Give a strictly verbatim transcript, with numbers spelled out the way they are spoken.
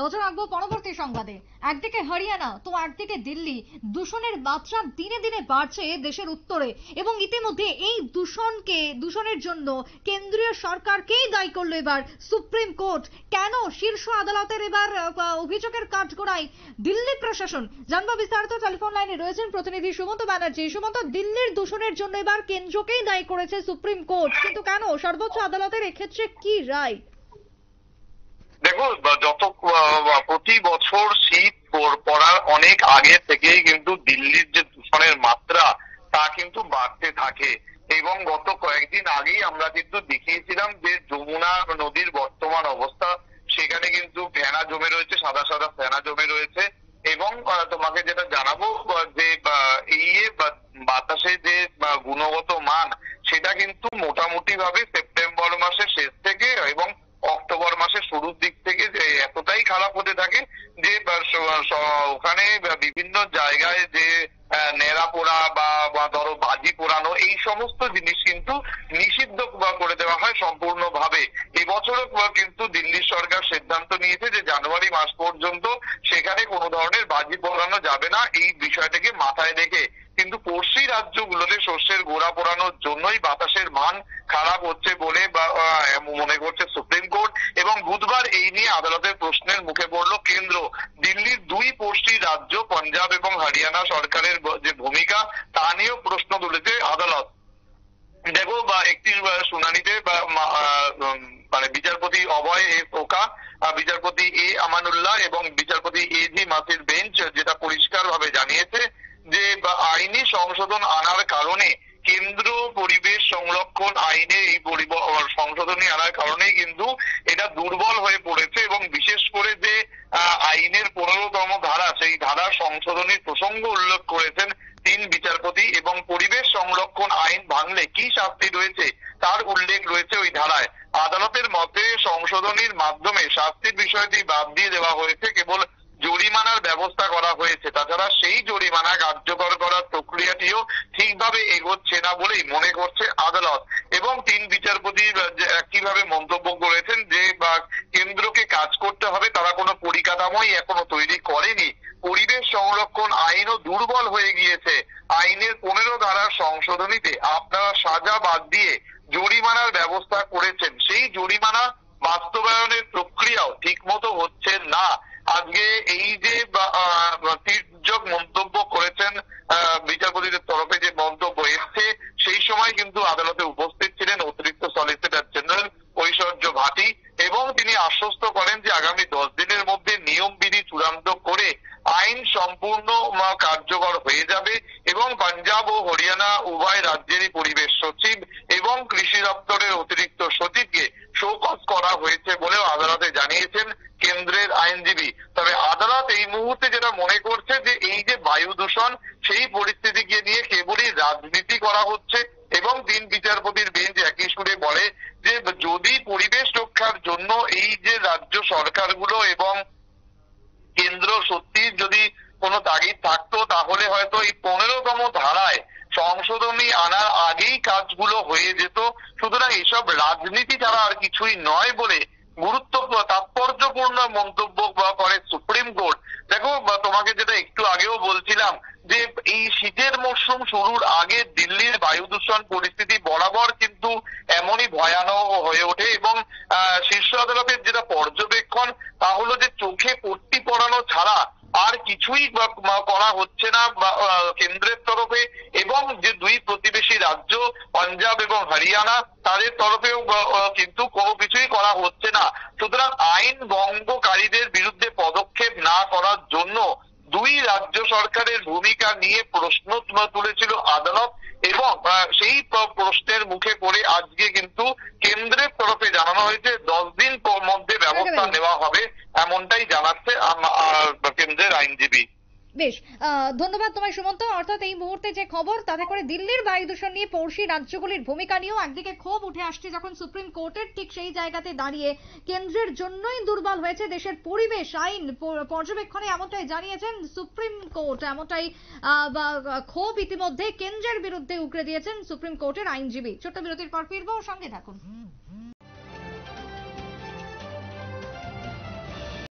নজর রাখবো পরবর্তী সংবাদে। একদিকে হরিয়ানা তো একদিকে দিল্লি, দূষণের মাত্রা দিনে দিনে বাড়ছে দেশের উত্তরে এবং ইতিমধ্যে এই দূষণকে দূষণের জন্য কেন্দ্রীয় সরকারকেই দায়ী করলো এবার সুপ্রিম কোর্ট। কেন শীর্ষ আদালতের এবার অভিযোগের কাঠগড়ায় দিল্লি প্রশাসন? জানবো বিস্তারিত। টেলিফোন লাইনে রয়েছেন প্রতিনিধি সুমন্ত ব্যানার্জি। সুমন্ত, দিল্লির দূষণের জন্য এবার কেন্দ্রকেই দায়ী করেছে সুপ্রিম কোর্ট, কিন্তু কেন? সর্বোচ্চ আদালতের এক্ষেত্রে কি রায়? দেখো, যত প্রতি বছর শীত পড়ার অনেক আগে থেকেই কিন্তু দিল্লির যে দূষণের মাত্রা তা কিন্তু বাড়তে থাকে এবং গত কয়েকদিন আগেই আমরা কিন্তু দেখিয়েছিলাম যে যমুনা নদীর বর্তমান অবস্থা, সেখানে কিন্তু ফেনা জমে রয়েছে, সাদা সাদা ফেনা জমে রয়েছে এবং তোমাকে যেটা জানাবো যে এই বাতাসে যে গুণগত মান সেটা কিন্তু মোটামুটি ভাবে সেপ্টেম্বর মাসের শেষ থেকে এবং অক্টোবর মাসের শুরুর দিক থেকে এতটাই খারাপ হতে থাকে যে ওখানে বিভিন্ন জায়গায় যে নেড়া পোড়া বা ধরো ভাজি পোড়ানো এই সমস্ত জিনিস কিন্তু নিষিদ্ধ করে দেওয়া হয় সম্পূর্ণভাবে। এবছরও কিন্তু দিল্লি সরকার সিদ্ধান্ত নিয়েছে যে জানুয়ারি মাস পর্যন্ত সেখানে কোনো ধরনের ভাজি পোড়ানো যাবে না। এই বিষয়টাকে মাথায় রেখে কিন্তু পড়শি রাজ্যগুলোতে শস্যের গোড়া পোড়ানোর জন্যই বাতাসের মান খারাপ হচ্ছে বলে বা মনে করছে সুপ্রিম কোর্ট এবং বুধবার এই নিয়ে আদালতের প্রশ্নের মুখে পড়ল কেন্দ্র। দিল্লির দুই পড়শি রাজ্য পাঞ্জাব এবং হরিয়ানা সরকারের যে ভূমিকা তা নিয়েও প্রশ্ন তুলেছে আদালত। দেখো, বা একটি শুনানিতে বা মানে বিচারপতি অভয় এ ওকা, বিচারপতি এ আমানুল্লাহ এবং বিচারপতি এ জি মাসির বেঞ্চ যেটা পরিষ্কার ভাবে জানিয়েছে যে আইনি সংশোধন আনার কারণে কেন্দ্র পরিবেশ সংরক্ষণ আইনে এই সংশোধনী আনার কারণেই কিন্তু এটা দুর্বল হয়ে পড়েছে এবং বিশেষ করে যে আইনের পনেরোতম ধারা সেই ধারা সংশোধনীর প্রসঙ্গ উল্লেখ করেছেন তিন বিচারপতি এবং পরিবেশ সংরক্ষণ আইন ভাঙলে কি শাস্তি রয়েছে তার উল্লেখ রয়েছে ওই ধারায়। আদালতের মতে সংশোধনীর মাধ্যমে শাস্তির বিষয়টি বাদ দিয়ে দেওয়া হয়েছে, কেবল জরিমানার ব্যবস্থা করা হয়েছে। তাছাড়া সেই জরিমানা কার্যকর করার প্রক্রিয়াটিও ঠিকভাবে এগোচ্ছে না বলেই মনে করছে আদালত এবং তিন বিচারপতি কিভাবে মন্তব্য করেছেন যে বা কেন্দ্রকে কাজ করতে হবে, তারা কোনো পরিকাঠামোই এখনো তৈরি করেনি। পরিবেশ সংরক্ষণ আইনও দুর্বল হয়ে গিয়েছে। আইনের পনেরো ধারার সংশোধনীতে আপনারা সাজা বাদ দিয়ে জরিমানার ব্যবস্থা করেছেন, সেই জরিমানা বাস্তবায়নের প্রক্রিয়াও ঠিকমতো হচ্ছে না। আজকে এই যে তীর্যক মন্তব্য করেছেন বিচারপতিদের তরফে যে মন্তব্য এসছে, সেই সময় কিন্তু আদালতে উপস্থিত ছিলেন অতিরিক্ত সলিসিটর জেনারেল ঐশ্বর্য ভাটি এবং তিনি আশ্বস্ত করেন যে আগামী দশ দিনের মধ্যে নিয়ম বিধি চূড়ান্ত করে আইন সম্পূর্ণ কার্যকর হয়ে যাবে এবং পাঞ্জাব ও হরিয়ানা উভয় রাজ্যেরই পরিবেশ সচিব এবং কৃষি দপ্তরের অতিরিক্ত সচিবকে শোকজ করা হয়েছে বলেও আদালতে জানিয়েছেন কেন্দ্রের আইনজীবী। তবে আদালত এই মুহূর্তে যেটা মনে করছে যে এই যে বায়ু দূষণ সেই পরিস্থিতিকে নিয়ে কেবলই রাজনীতি করা হচ্ছে এবং তিন বিচারপতির বেঞ্চ একই সুরে বলে যে যদি পরিবেশ রক্ষার জন্য এই যে রাজ্য সরকারগুলো এবং কেন্দ্র সত্যি যদি কোনো তাগিদ থাকতো তাহলে হয়তো এই পনেরোতম ধারায় সংশোধনী আনার আগেই কাজগুলো হয়ে যেত। সুতরাং এসব রাজনীতি ছাড়া আর কিছুই নয় বলে গুরুত্বপূর্ণ তাৎপর্যপূর্ণ মন্তব্য করে সুপ্রিম কোর্ট। দেখো, তোমাকে যেটা একটু আগেও বলছিলাম যে এই শীতের মরশুম শুরুর আগে দিল্লির বায়ু দূষণ পরিস্থিতি বরাবর কিন্তু এমনই ভয়ানক হয়ে ওঠে এবং শীর্ষ আদালতের যেটা পর্যবেক্ষণ তা হলো যে চোখে পট্টি পরানো ছাড়া আর কিছুই করা হচ্ছে না কেন্দ্রের তরফে এবং যে দুই প্রতিবেশী রাজ্য পাঞ্জাব এবং হরিয়ানা তাদের তরফেও কিন্তু কোনো কিছুই করা হচ্ছে না। সুতরাং আইন ভঙ্গকারীদের বিরুদ্ধে পদক্ষেপ না করার জন্য দুই রাজ্য সরকারের ভূমিকা নিয়ে প্রশ্ন তুলেছিল আদালত এবং সেই প্রশ্নের মুখে পড়ে আজকে কিন্তু কেন্দ্রের তরফে জানানো হয়েছে দশ দিন মধ্যে ব্যবস্থা নেওয়া হবে, এমনটাই জানাচ্ছে কেন্দ্রের আইনজীবী। বেশ, ধন্যবাদ তোমায় সুমন্ত। অর্থাৎ এই মুহূর্তে যে খবর তাতে করে দিল্লির বায়ু দূষণ নিয়ে পড়শি রাজ্যগুলির ভূমিকা নিয়েও একদিকে ক্ষোভ উঠে আসছে যখন সুপ্রিম কোর্টের ঠিক সেই জায়গাতে দাঁড়িয়ে কেন্দ্রের জন্যই দুর্বল হয়েছে দেশের পরিবেশ আইন পর্যবেক্ষণে, এমনটাই জানিয়েছেন সুপ্রিম কোর্ট। এমনটাই ক্ষোভ ইতিমধ্যে কেন্দ্রের বিরুদ্ধে উগড়ে দিয়েছেন সুপ্রিম কোর্টের আইনজীবী। ছোট্ট বিরতির পর ফিরবো, সঙ্গে থাকুন।